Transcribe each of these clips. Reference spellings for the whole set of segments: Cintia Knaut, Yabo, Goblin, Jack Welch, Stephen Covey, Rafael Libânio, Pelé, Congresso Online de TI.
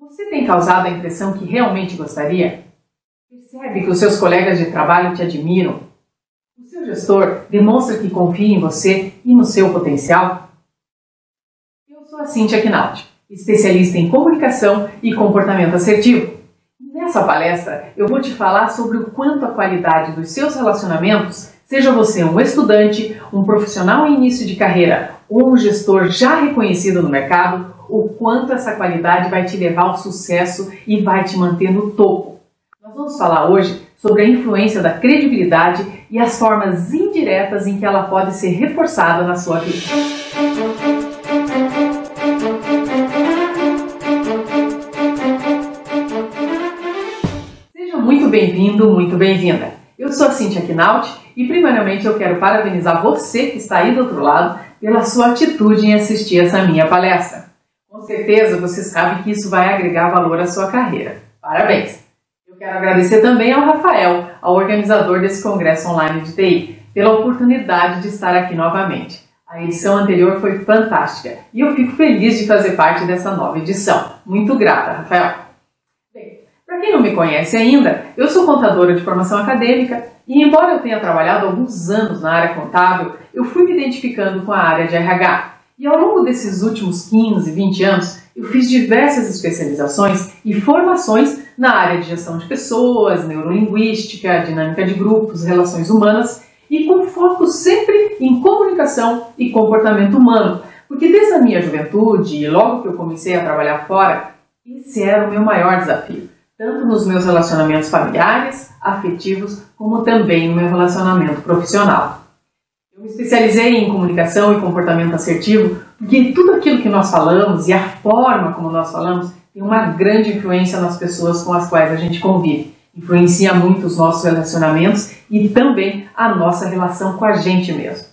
Você tem causado a impressão que realmente gostaria? Percebe que os seus colegas de trabalho te admiram? O seu gestor demonstra que confia em você e no seu potencial? Eu sou a Cintia Knaut, especialista em comunicação e comportamento assertivo. Nessa palestra, eu vou te falar sobre o quanto a qualidade dos seus relacionamentos, seja você um estudante, um profissional em início de carreira ou um gestor já reconhecido no mercado, o quanto essa qualidade vai te levar ao sucesso e vai te manter no topo. Nós vamos falar hoje sobre a influência da credibilidade e as formas indiretas em que ela pode ser reforçada na sua vida. Seja muito bem-vindo, muito bem-vinda. Eu sou a Cintia Knaut e primeiramente eu quero parabenizar você que está aí do outro lado pela sua atitude em assistir essa minha palestra. Com certeza você sabe que isso vai agregar valor à sua carreira. Parabéns! Quero agradecer também ao Rafael, ao organizador desse Congresso Online de TI, pela oportunidade de estar aqui novamente. A edição anterior foi fantástica e eu fico feliz de fazer parte dessa nova edição. Muito grata, Rafael! Bem, para quem não me conhece ainda, eu sou contadora de formação acadêmica e, embora eu tenha trabalhado alguns anos na área contábil, eu fui me identificando com a área de RH. E ao longo desses últimos 15, 20 anos, eu fiz diversas especializações e formações na área de gestão de pessoas, neurolinguística, dinâmica de grupos, relações humanas e com foco sempre em comunicação e comportamento humano, porque desde a minha juventude e logo que eu comecei a trabalhar fora, esse era o meu maior desafio, tanto nos meus relacionamentos familiares, afetivos, como também no meu relacionamento profissional. Eu me especializei em comunicação e comportamento assertivo porque tudo aquilo que nós falamos e a forma como nós falamos tem uma grande influência nas pessoas com as quais a gente convive. Influencia muito os nossos relacionamentos e também a nossa relação com a gente mesmo.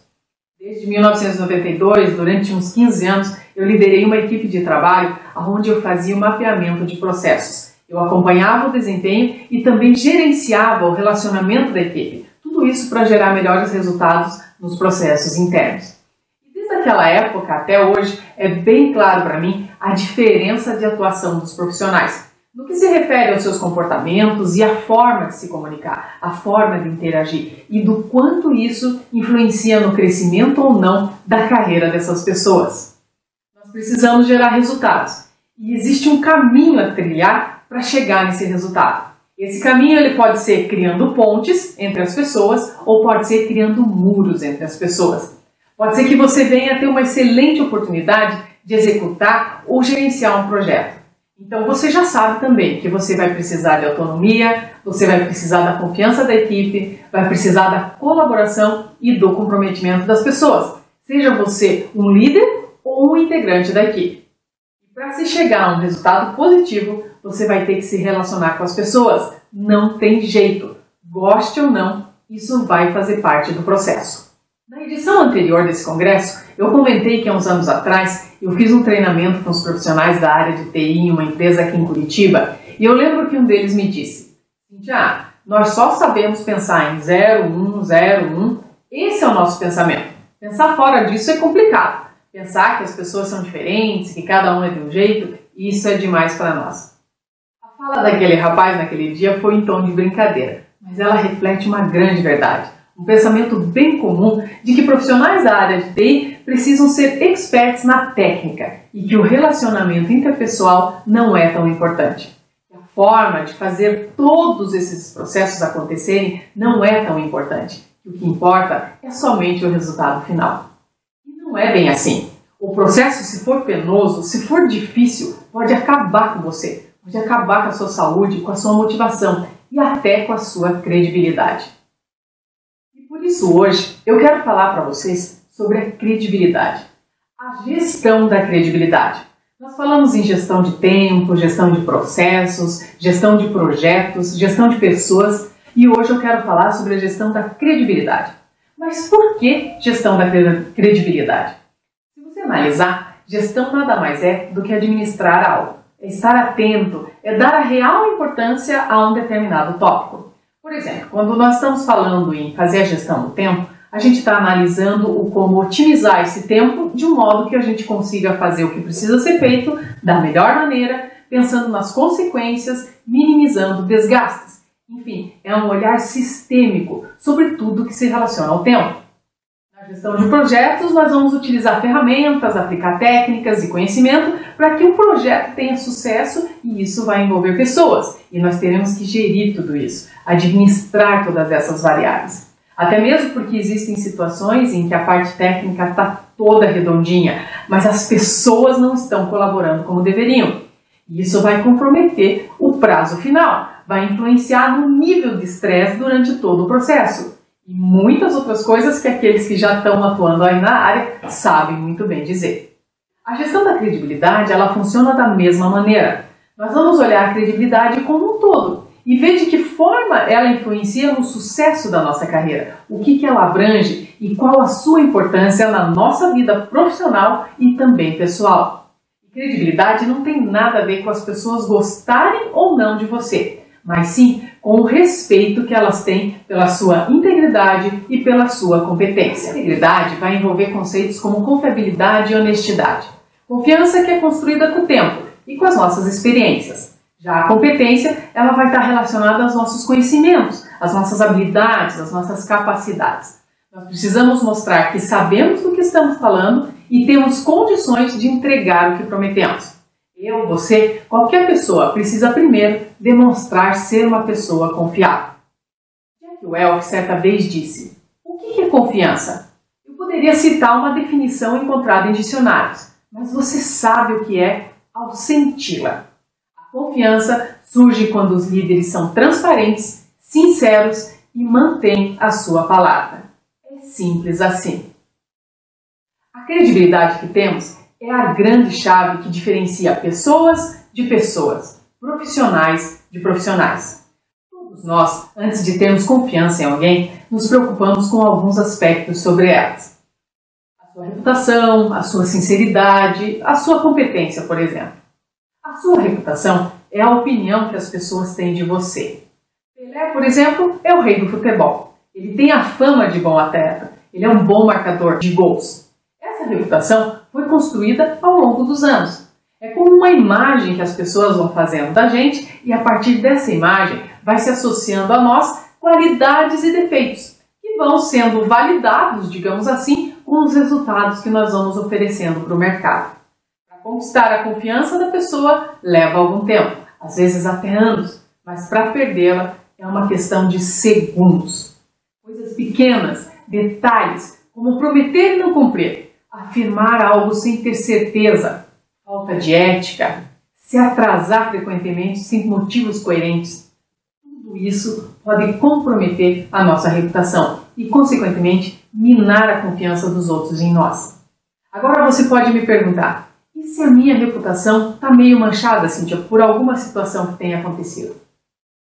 Desde 1992, durante uns 15 anos, eu liderei uma equipe de trabalho onde eu fazia o mapeamento de processos. Eu acompanhava o desempenho e também gerenciava o relacionamento da equipe. Tudo isso para gerar melhores resultados nos processos internos. E desde aquela época até hoje é bem claro para mim a diferença de atuação dos profissionais, no que se refere aos seus comportamentos e à forma de se comunicar, à forma de interagir e do quanto isso influencia no crescimento ou não da carreira dessas pessoas. Nós precisamos gerar resultados e existe um caminho a trilhar para chegar nesse resultado. Esse caminho ele pode ser criando pontes entre as pessoas ou pode ser criando muros entre as pessoas. Pode ser que você venha a ter uma excelente oportunidade de executar ou gerenciar um projeto. Então você já sabe também que você vai precisar de autonomia, você vai precisar da confiança da equipe, vai precisar da colaboração e do comprometimento das pessoas, seja você um líder ou um integrante da equipe. Para se chegar a um resultado positivo, você vai ter que se relacionar com as pessoas. Não tem jeito. Goste ou não, isso vai fazer parte do processo. Na edição anterior desse congresso, eu comentei que há uns anos atrás eu fiz um treinamento com os profissionais da área de TI em uma empresa aqui em Curitiba e eu lembro que um deles me disse: "Já, nós só sabemos pensar em 0, 1, 0, 1. Esse é o nosso pensamento. Pensar fora disso é complicado. Pensar que as pessoas são diferentes, que cada um é de um jeito, isso é demais para nós." A fala daquele rapaz naquele dia foi em tom de brincadeira, mas ela reflete uma grande verdade. Um pensamento bem comum de que profissionais da área de TI precisam ser experts na técnica e que o relacionamento interpessoal não é tão importante. A forma de fazer todos esses processos acontecerem não é tão importante. O que importa é somente o resultado final. Não é bem assim. O processo, se for penoso, se for difícil, pode acabar com você, pode acabar com a sua saúde, com a sua motivação e até com a sua credibilidade. E por isso hoje eu quero falar para vocês sobre a credibilidade, a gestão da credibilidade. Nós falamos em gestão de tempo, gestão de processos, gestão de projetos, gestão de pessoas e hoje eu quero falar sobre a gestão da credibilidade. Mas por que gestão da credibilidade? Se você analisar, gestão nada mais é do que administrar algo. É estar atento, é dar a real importância a um determinado tópico. Por exemplo, quando nós estamos falando em fazer a gestão do tempo, a gente está analisando o como otimizar esse tempo de um modo que a gente consiga fazer o que precisa ser feito da melhor maneira, pensando nas consequências, minimizando desgastes. Enfim, é um olhar sistêmico sobre tudo que se relaciona ao tempo. Na gestão de projetos, nós vamos utilizar ferramentas, aplicar técnicas e conhecimento para que o projeto tenha sucesso, e isso vai envolver pessoas. E nós teremos que gerir tudo isso, administrar todas essas variáveis. Até mesmo porque existem situações em que a parte técnica está toda redondinha, mas as pessoas não estão colaborando como deveriam. E isso vai comprometer o prazo final, vai influenciar no nível de estresse durante todo o processo. E muitas outras coisas que aqueles que já estão atuando aí na área sabem muito bem dizer. A gestão da credibilidade, ela funciona da mesma maneira. Nós vamos olhar a credibilidade como um todo e ver de que forma ela influencia no sucesso da nossa carreira, o que ela abrange e qual a sua importância na nossa vida profissional e também pessoal. E credibilidade não tem nada a ver com as pessoas gostarem ou não de você, mas sim com o respeito que elas têm pela sua integridade e pela sua competência. A integridade vai envolver conceitos como confiabilidade e honestidade. Confiança que é construída com o tempo e com as nossas experiências. Já a competência, ela vai estar relacionada aos nossos conhecimentos, às nossas habilidades, às nossas capacidades. Nós precisamos mostrar que sabemos do que estamos falando e temos condições de entregar o que prometemos. Eu, você, qualquer pessoa precisa primeiro demonstrar ser uma pessoa confiável. Jack Welch certa vez disse: o que é confiança? Eu poderia citar uma definição encontrada em dicionários, mas você sabe o que é ao senti-la. A confiança surge quando os líderes são transparentes, sinceros e mantêm a sua palavra. É simples assim. A credibilidade que temos é a grande chave que diferencia pessoas de pessoas, profissionais de profissionais. Todos nós, antes de termos confiança em alguém, nos preocupamos com alguns aspectos sobre elas. A sua reputação, a sua sinceridade, a sua competência, por exemplo. A sua reputação é a opinião que as pessoas têm de você. Pelé, por exemplo, é o rei do futebol. Ele tem a fama de bom atleta. Ele é um bom marcador de gols. Essa reputação foi construída ao longo dos anos. É como uma imagem que as pessoas vão fazendo da gente e a partir dessa imagem vai se associando a nós qualidades e defeitos que vão sendo validados, digamos assim, com os resultados que nós vamos oferecendo para o mercado. Para conquistar a confiança da pessoa leva algum tempo, às vezes até anos, mas para perdê-la é uma questão de segundos. Coisas pequenas, detalhes, como prometer e não cumprir. Afirmar algo sem ter certeza, falta de ética, se atrasar frequentemente sem motivos coerentes. Tudo isso pode comprometer a nossa reputação e, consequentemente, minar a confiança dos outros em nós. Agora você pode me perguntar, e se a minha reputação está meio manchada, Cintia, por alguma situação que tenha acontecido?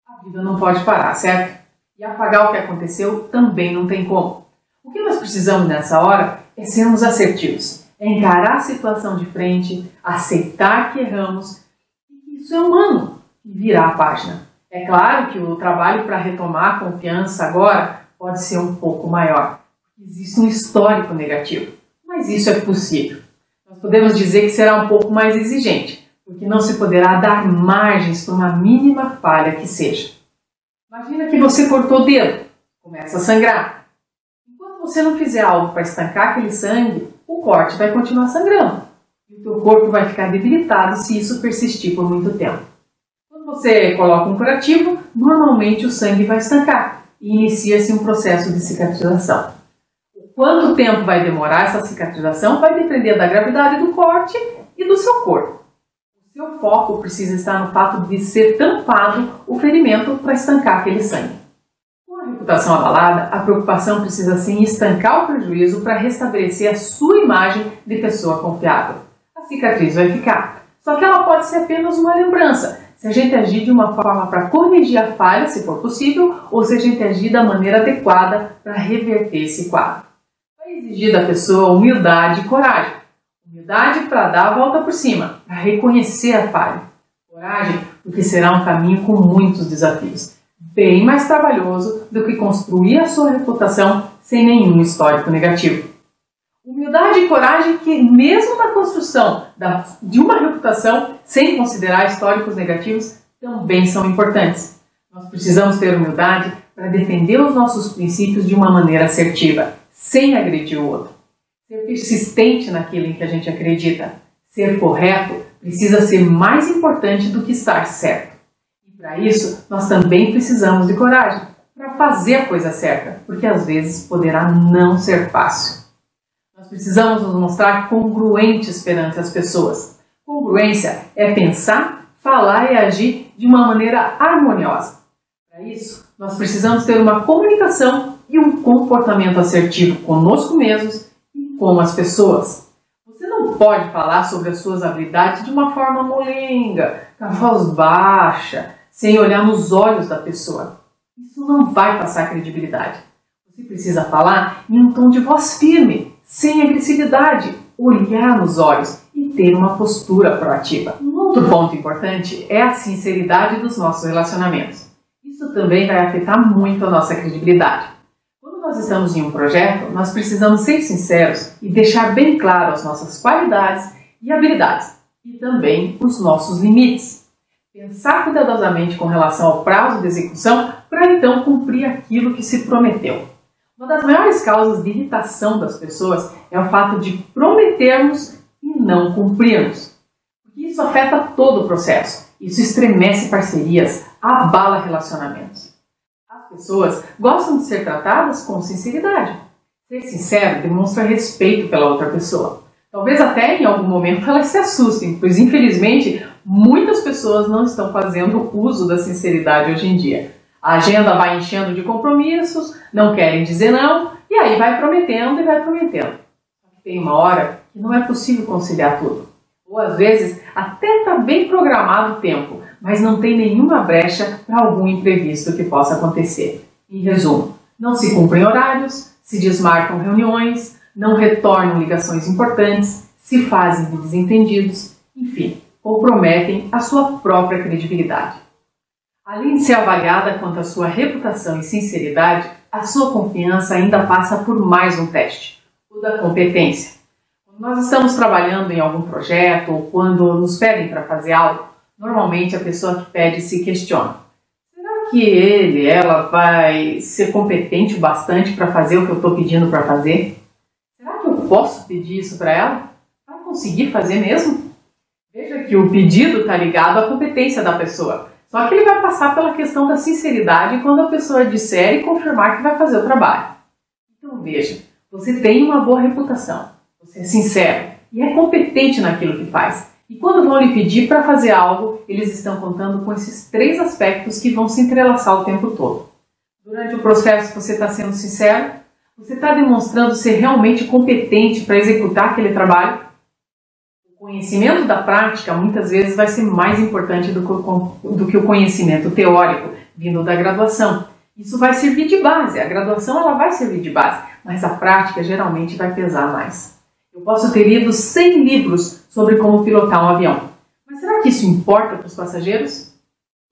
A vida não pode parar, certo? E apagar o que aconteceu também não tem como. O que nós precisamos nessa hora é sermos assertivos, é encarar a situação de frente, aceitar que erramos, e isso é humano, e virar a página. É claro que o trabalho para retomar a confiança agora pode ser um pouco maior, existe um histórico negativo, mas isso é possível. Nós podemos dizer que será um pouco mais exigente, porque não se poderá dar margens para uma mínima falha que seja. Imagina que você cortou o dedo, começa a sangrar. Se você não fizer algo para estancar aquele sangue, o corte vai continuar sangrando e o teu corpo vai ficar debilitado se isso persistir por muito tempo. Quando você coloca um curativo, normalmente o sangue vai estancar e inicia-se um processo de cicatrização. Quanto tempo vai demorar essa cicatrização vai depender da gravidade do corte e do seu corpo. O seu foco precisa estar no fato de ser tampado o ferimento para estancar aquele sangue. Com a reputação abalada, a preocupação precisa sim estancar o prejuízo para restabelecer a sua imagem de pessoa confiável. A cicatriz vai ficar, só que ela pode ser apenas uma lembrança, se a gente agir de uma forma para corrigir a falha, se for possível, ou se a gente agir da maneira adequada para reverter esse quadro. Vai exigir da pessoa humildade e coragem. Humildade para dar a volta por cima, para reconhecer a falha. Coragem, porque será um caminho com muitos desafios. Bem mais trabalhoso do que construir a sua reputação sem nenhum histórico negativo. Humildade e coragem que, mesmo na construção de uma reputação, sem considerar históricos negativos, também são importantes. Nós precisamos ter humildade para defender os nossos princípios de uma maneira assertiva, sem agredir o outro. Ser persistente naquilo em que a gente acredita. Ser correto precisa ser mais importante do que estar certo. E para isso, nós também precisamos de coragem para fazer a coisa certa, porque às vezes poderá não ser fácil. Nós precisamos nos mostrar congruentes perante as pessoas. Congruência é pensar, falar e agir de uma maneira harmoniosa. Para isso, nós precisamos ter uma comunicação e um comportamento assertivo conosco mesmos e com as pessoas. Você não pode falar sobre as suas habilidades de uma forma molenga, com a voz baixa, sem olhar nos olhos da pessoa. Isso não vai passar credibilidade. Você precisa falar em um tom de voz firme, sem agressividade, olhar nos olhos e ter uma postura proativa. Um outro ponto importante é a sinceridade dos nossos relacionamentos. Isso também vai afetar muito a nossa credibilidade. Quando nós estamos em um projeto, nós precisamos ser sinceros e deixar bem claro as nossas qualidades e habilidades e também os nossos limites. Pensar cuidadosamente com relação ao prazo de execução para então cumprir aquilo que se prometeu. Uma das maiores causas de irritação das pessoas é o fato de prometermos e não cumprirmos. Porque isso afeta todo o processo. Isso estremece parcerias, abala relacionamentos. As pessoas gostam de ser tratadas com sinceridade. Ser sincero demonstra respeito pela outra pessoa. Talvez até em algum momento elas se assustem, pois infelizmente muitas pessoas não estão fazendo uso da sinceridade hoje em dia. A agenda vai enchendo de compromissos, não querem dizer não, e aí vai prometendo e vai prometendo. Tem uma hora que não é possível conciliar tudo. Ou às vezes até está bem programado o tempo, mas não tem nenhuma brecha para algum imprevisto que possa acontecer. Em resumo, não se cumprem horários, se desmarcam reuniões, não retornam ligações importantes, se fazem de desentendidos, enfim, comprometem a sua própria credibilidade. Além de ser avaliada quanto à sua reputação e sinceridade, a sua confiança ainda passa por mais um teste, o da competência. Quando nós estamos trabalhando em algum projeto ou quando nos pedem para fazer algo, normalmente a pessoa que pede se questiona. Será que ela vai ser competente o bastante para fazer o que eu estou pedindo para fazer? Será que eu posso pedir isso para ela? Vai conseguir fazer mesmo? Veja que o pedido está ligado à competência da pessoa. Só que ele vai passar pela questão da sinceridade quando a pessoa disser e confirmar que vai fazer o trabalho. Então veja, você tem uma boa reputação, você é sincero e é competente naquilo que faz. E quando vão lhe pedir para fazer algo, eles estão contando com esses três aspectos que vão se entrelaçar o tempo todo. Durante o processo você está sendo sincero, você está demonstrando ser realmente competente para executar aquele trabalho. O conhecimento da prática muitas vezes vai ser mais importante do que o conhecimento teórico vindo da graduação. Isso vai servir de base, a graduação ela vai servir de base, mas a prática geralmente vai pesar mais. Eu posso ter lido 100 livros sobre como pilotar um avião, mas será que isso importa para os passageiros?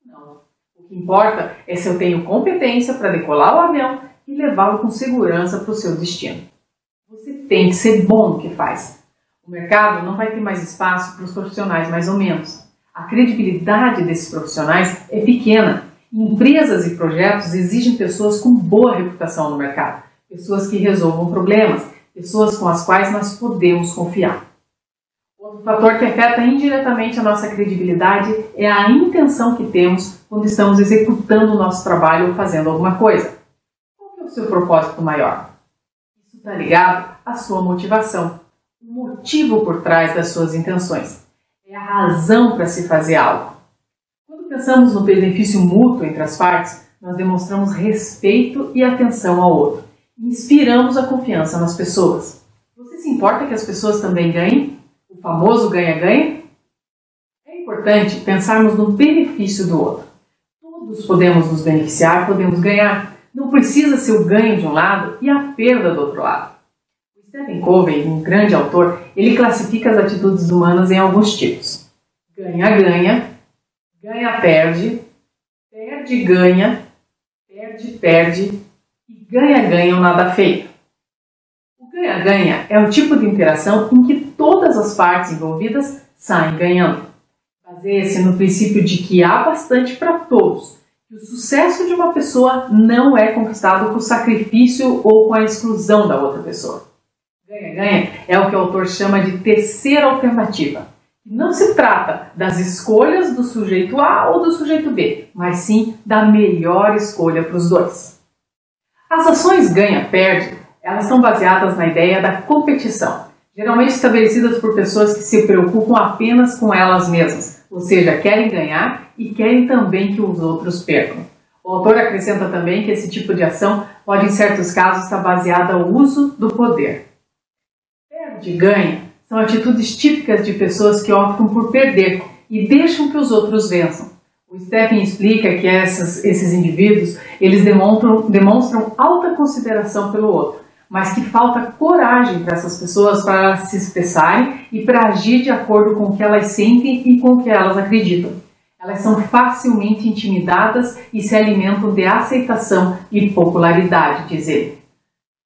Não. O que importa é se eu tenho competência para decolar o avião e levá-lo com segurança para o seu destino. Você tem que ser bom no que faz. O mercado não vai ter mais espaço para os profissionais mais ou menos. A credibilidade desses profissionais é pequena. Empresas e projetos exigem pessoas com boa reputação no mercado, pessoas que resolvam problemas, pessoas com as quais nós podemos confiar. Outro fator que afeta indiretamente a nossa credibilidade é a intenção que temos quando estamos executando o nosso trabalho ou fazendo alguma coisa. Qual é o seu propósito maior? Isso está ligado à sua motivação. O motivo por trás das suas intenções é a razão para se fazer algo. Quando pensamos no benefício mútuo entre as partes, nós demonstramos respeito e atenção ao outro. Inspiramos a confiança nas pessoas. Você se importa que as pessoas também ganhem? O famoso ganha-ganha? É importante pensarmos no benefício do outro. Todos podemos nos beneficiar, podemos ganhar. Não precisa ser o ganho de um lado e a perda do outro lado. Stephen Covey, um grande autor, ele classifica as atitudes humanas em alguns tipos. Ganha-ganha, ganha-perde, perde-ganha, perde-perde e ganha-ganha ou nada feito. O ganha ganha-ganha é o tipo de interação em que todas as partes envolvidas saem ganhando. Baseia-se no princípio de que há bastante para todos, que o sucesso de uma pessoa não é conquistado com sacrifício ou com a exclusão da outra pessoa. Ganha-ganha é o que o autor chama de terceira alternativa. Não se trata das escolhas do sujeito A ou do sujeito B, mas sim da melhor escolha para os dois. As ações ganha-perde, elas são baseadas na ideia da competição, geralmente estabelecidas por pessoas que se preocupam apenas com elas mesmas, ou seja, querem ganhar e querem também que os outros percam. O autor acrescenta também que esse tipo de ação pode, em certos casos, estar baseada no uso do poder. Perde-ganha são atitudes típicas de pessoas que optam por perder e deixam que os outros vençam. O Stephen explica que esses indivíduos eles demonstram alta consideração pelo outro, mas que falta coragem para essas pessoas para se expressarem e para agir de acordo com o que elas sentem e com o que elas acreditam. Elas são facilmente intimidadas e se alimentam de aceitação e popularidade, diz ele.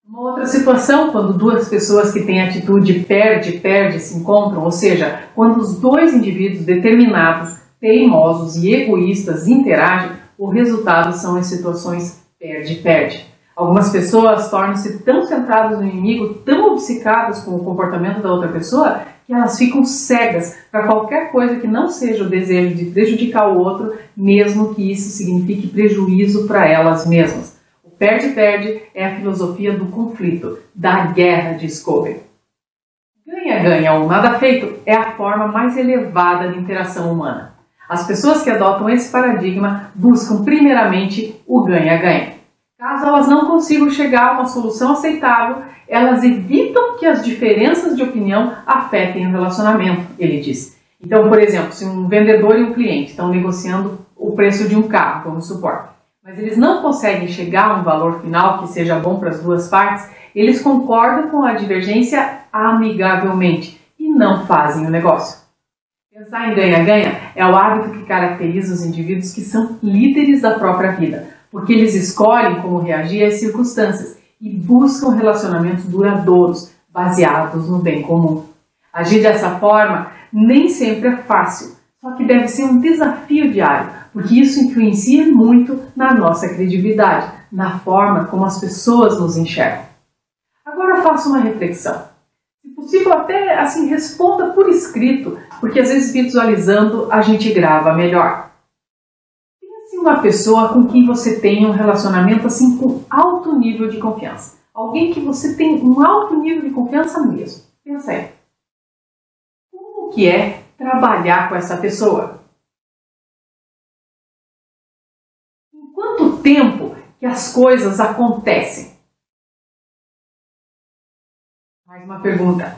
Uma outra situação, quando duas pessoas que têm atitude perde-perde se encontram, ou seja, quando os dois indivíduos determinados, teimosos e egoístas interagem, o resultado são as situações perde-perde. Algumas pessoas tornam-se tão centradas no inimigo, tão obcecadas com o comportamento da outra pessoa, que elas ficam cegas para qualquer coisa que não seja o desejo de prejudicar o outro, mesmo que isso signifique prejuízo para elas mesmas. Perde-perde é a filosofia do conflito, da guerra de Covey. Ganha-ganha ou nada feito é a forma mais elevada de interação humana. As pessoas que adotam esse paradigma buscam primeiramente o ganha-ganha. Caso elas não consigam chegar a uma solução aceitável, elas evitam que as diferenças de opinião afetem o relacionamento, ele diz. Então, por exemplo, se um vendedor e um cliente estão negociando o preço de um carro, vamos supor, mas eles não conseguem chegar a um valor final que seja bom para as duas partes, eles concordam com a divergência amigavelmente e não fazem o negócio. Pensar em ganha-ganha é o hábito que caracteriza os indivíduos que são líderes da própria vida, porque eles escolhem como reagir às circunstâncias e buscam relacionamentos duradouros, baseados no bem comum. Agir dessa forma nem sempre é fácil, só que deve ser um desafio diário, porque isso influencia muito na nossa credibilidade, na forma como as pessoas nos enxergam. Agora faça uma reflexão. Se possível, até assim, responda por escrito, porque às vezes visualizando a gente grava melhor. Pense em uma pessoa com quem você tenha um relacionamento assim com alto nível de confiança. Alguém que você tem um alto nível de confiança mesmo. Pensa aí. Como que é trabalhar com essa pessoa? Tempo que as coisas acontecem. Mais uma pergunta.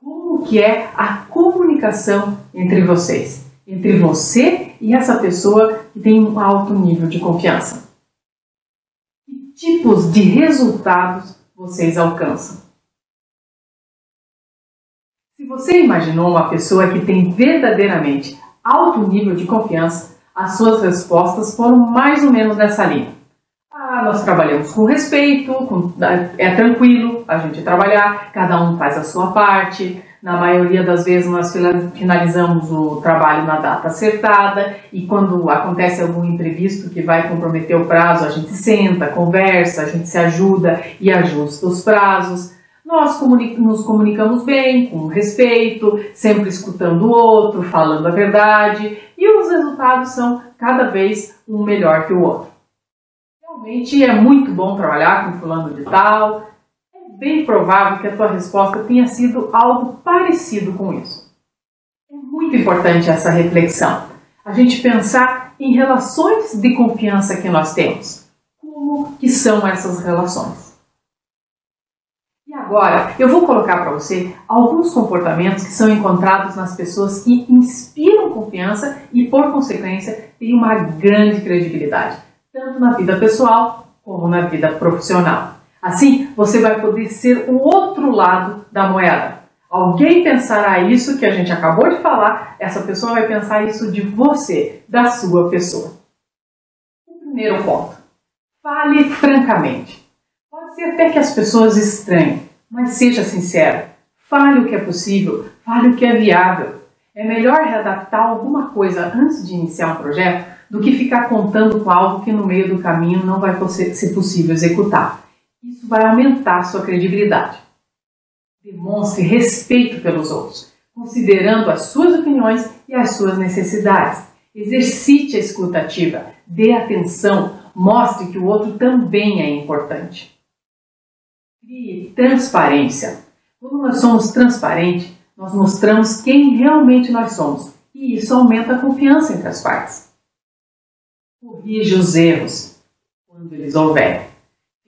Como que é a comunicação entre vocês? Entre você e essa pessoa que tem um alto nível de confiança? Que tipos de resultados vocês alcançam? Se você imaginou uma pessoa que tem verdadeiramente alto nível de confiança, as suas respostas foram mais ou menos nessa linha. Ah, nós trabalhamos com respeito, é tranquilo a gente trabalhar, cada um faz a sua parte, na maioria das vezes nós finalizamos o trabalho na data acertada e quando acontece algum imprevisto que vai comprometer o prazo, a gente senta, conversa, a gente se ajuda e ajusta os prazos. Nós nos comunicamos bem, com respeito, sempre escutando o outro, falando a verdade e os resultados são cada vez um melhor que o outro. Realmente é muito bom trabalhar com fulano de tal. É bem provável que a tua resposta tenha sido algo parecido com isso. É muito importante essa reflexão, a gente pensar em relações de confiança que nós temos. Como que são essas relações? Agora, eu vou colocar para você alguns comportamentos que são encontrados nas pessoas que inspiram confiança e, por consequência, têm uma grande credibilidade, tanto na vida pessoal como na vida profissional. Assim, você vai poder ser o outro lado da moeda. Alguém pensará isso que a gente acabou de falar, essa pessoa vai pensar isso de você, da sua pessoa. O primeiro ponto, fale francamente. Pode ser até que as pessoas estranhem, Mas seja sincero, fale o que é possível, fale o que é viável. É melhor readaptar alguma coisa antes de iniciar um projeto do que ficar contando com algo que no meio do caminho não vai ser possível executar. Isso vai aumentar sua credibilidade. Demonstre respeito pelos outros, considerando as suas opiniões e as suas necessidades. Exercite a escuta ativa, dê atenção, mostre que o outro também é importante. Crie transparência. Quando nós somos transparentes, nós mostramos quem realmente nós somos e isso aumenta a confiança entre as partes. Corrija os erros quando eles houverem.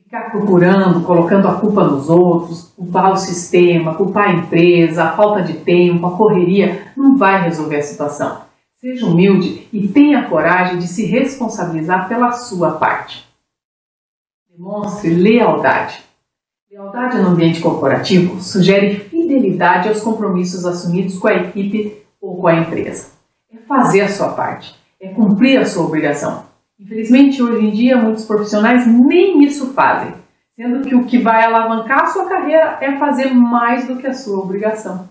Ficar procurando, colocando a culpa nos outros, culpar o sistema, culpar a empresa, a falta de tempo, a correria, não vai resolver a situação. Seja humilde e tenha coragem de se responsabilizar pela sua parte. Demonstre lealdade. Lealdade no ambiente corporativo sugere fidelidade aos compromissos assumidos com a equipe ou com a empresa. É fazer a sua parte, é cumprir a sua obrigação. Infelizmente, hoje em dia, muitos profissionais nem isso fazem, sendo que o que vai alavancar a sua carreira é fazer mais do que a sua obrigação.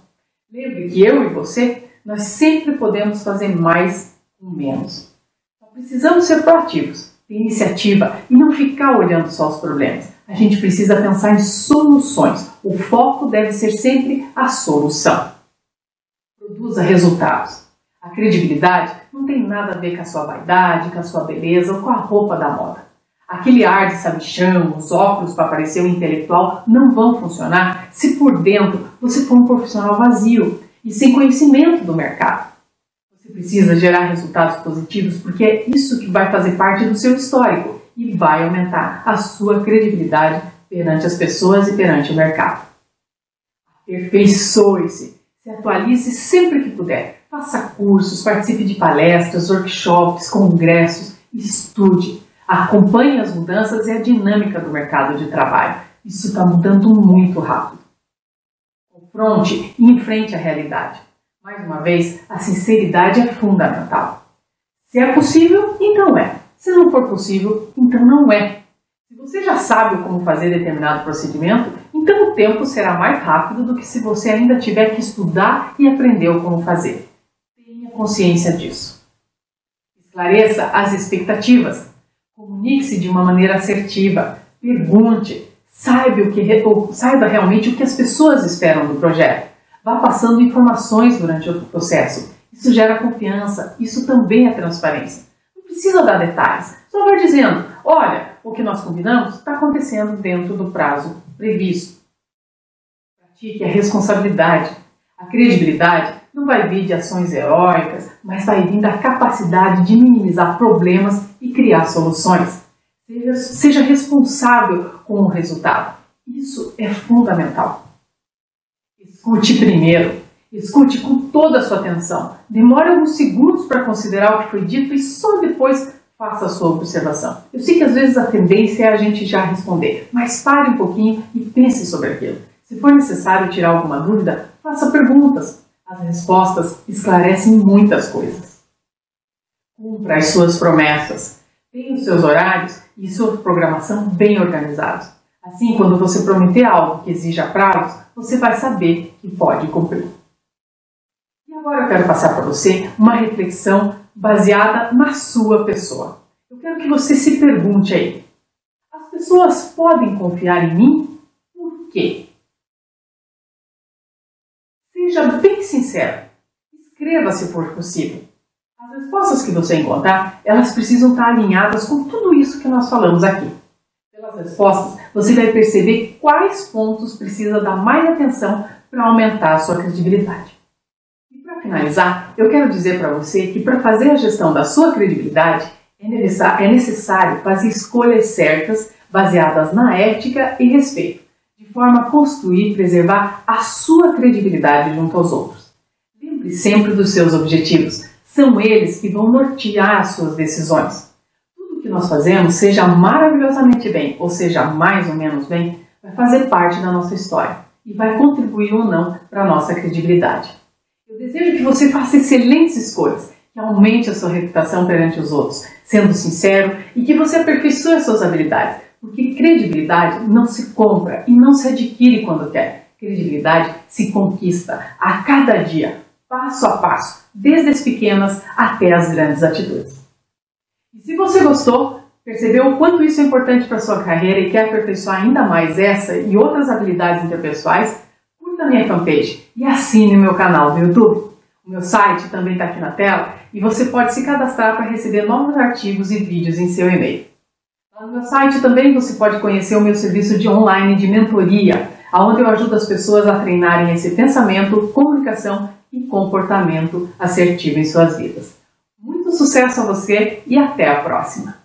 Lembre que eu e você, nós sempre podemos fazer mais com menos. Só precisamos ser proativos, ter iniciativa e não ficar olhando só os problemas. A gente precisa pensar em soluções. O foco deve ser sempre a solução. Produza resultados. A credibilidade não tem nada a ver com a sua vaidade, com a sua beleza ou com a roupa da moda. Aquele ar de sabichão, os óculos para parecer um intelectual não vão funcionar se por dentro você for um profissional vazio e sem conhecimento do mercado. Você precisa gerar resultados positivos porque é isso que vai fazer parte do seu histórico e vai aumentar a sua credibilidade perante as pessoas e perante o mercado. Aperfeiçoe-se, se atualize sempre que puder, faça cursos, participe de palestras, workshops, congressos, estude, acompanhe as mudanças e a dinâmica do mercado de trabalho. Isso está mudando muito rápido. Confronte e enfrente a realidade. Mais uma vez, a sinceridade é fundamental. Se é possível, então é. Se não for possível, então não é. Se você já sabe como fazer determinado procedimento, então o tempo será mais rápido do que se você ainda tiver que estudar e aprender como fazer. Tenha consciência disso. Esclareça as expectativas. Comunique-se de uma maneira assertiva. Pergunte. Saiba realmente o que as pessoas esperam do projeto. Vá passando informações durante o processo. Isso gera confiança. Isso também é transparência. Não precisa dar detalhes, só vai dizendo, olha, o que nós combinamos está acontecendo dentro do prazo previsto. Pratique a responsabilidade. A credibilidade não vai vir de ações heróicas, mas vai vir da capacidade de minimizar problemas e criar soluções. Seja responsável com o resultado. Isso é fundamental. Escute primeiro. Escute com toda a sua atenção, demore alguns segundos para considerar o que foi dito e só depois faça a sua observação. Eu sei que às vezes a tendência é a gente já responder, mas pare um pouquinho e pense sobre aquilo. Se for necessário tirar alguma dúvida, faça perguntas. As respostas esclarecem muitas coisas. Cumpra as suas promessas. Tenha os seus horários e sua programação bem organizados. Assim, quando você prometer algo que exija prazos, você vai saber que pode cumprir. Agora eu quero passar para você uma reflexão baseada na sua pessoa. Eu quero que você se pergunte aí. As pessoas podem confiar em mim? Por quê? Seja bem sincero. Escreva se for possível. As respostas que você encontrar, elas precisam estar alinhadas com tudo isso que nós falamos aqui. Pelas respostas, você vai perceber quais pontos precisa dar mais atenção para aumentar a sua credibilidade. Para finalizar, eu quero dizer para você que para fazer a gestão da sua credibilidade é necessário fazer escolhas certas baseadas na ética e respeito, de forma a construir e preservar a sua credibilidade junto aos outros. Lembre sempre dos seus objetivos, são eles que vão nortear as suas decisões. Tudo que nós fazemos, seja maravilhosamente bem ou seja mais ou menos bem, vai fazer parte da nossa história e vai contribuir ou não para a nossa credibilidade. Eu desejo que você faça excelentes escolhas, que aumente a sua reputação perante os outros, sendo sincero e que você aperfeiçoe as suas habilidades, Porque credibilidade não se compra e não se adquire quando quer. Credibilidade se conquista a cada dia, passo a passo, desde as pequenas até as grandes atitudes. E se você gostou, percebeu o quanto isso é importante para a sua carreira e quer aperfeiçoar ainda mais essa e outras habilidades interpessoais, curta minha fanpage e assine o meu canal no YouTube. O meu site também está aqui na tela e você pode se cadastrar para receber novos artigos e vídeos em seu e-mail. No meu site também você pode conhecer o meu serviço de online de mentoria, onde eu ajudo as pessoas a treinarem esse pensamento, comunicação e comportamento assertivo em suas vidas. Muito sucesso a você e até a próxima!